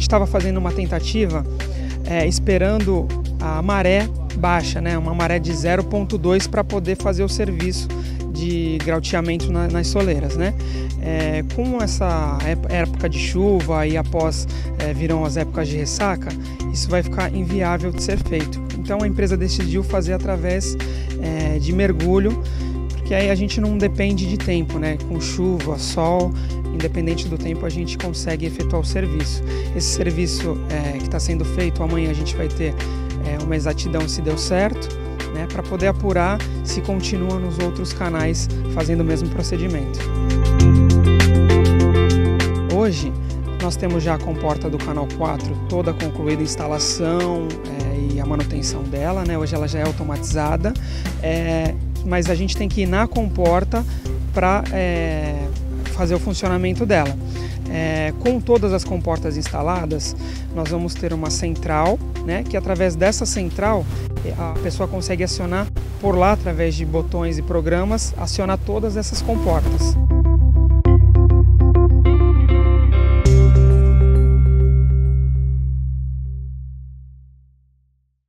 gente estava fazendo uma tentativa esperando a maré baixa, né, uma maré de 0,2 para poder fazer o serviço de grauteamento nas soleiras, né? Com essa época de chuva e após virão as épocas de ressaca, isso vai ficar inviável de ser feito. Então a empresa decidiu fazer através de mergulho, porque aí a gente não depende de tempo, né? Com chuva, sol, independente do tempo, a gente consegue efetuar o serviço. Esse serviço que está sendo feito, amanhã a gente vai ter uma exatidão se deu certo, né, para poder apurar se continua nos outros canais fazendo o mesmo procedimento. Hoje nós temos já a comporta do canal 4 toda concluída, a instalação e a manutenção dela, né? Hoje ela já é automatizada, mas a gente tem que ir na comporta para fazer o funcionamento dela. Com todas as comportas instaladas, nós vamos ter uma central, né, que através dessa central a pessoa consegue acionar por lá, através de botões e programas, acionar todas essas comportas.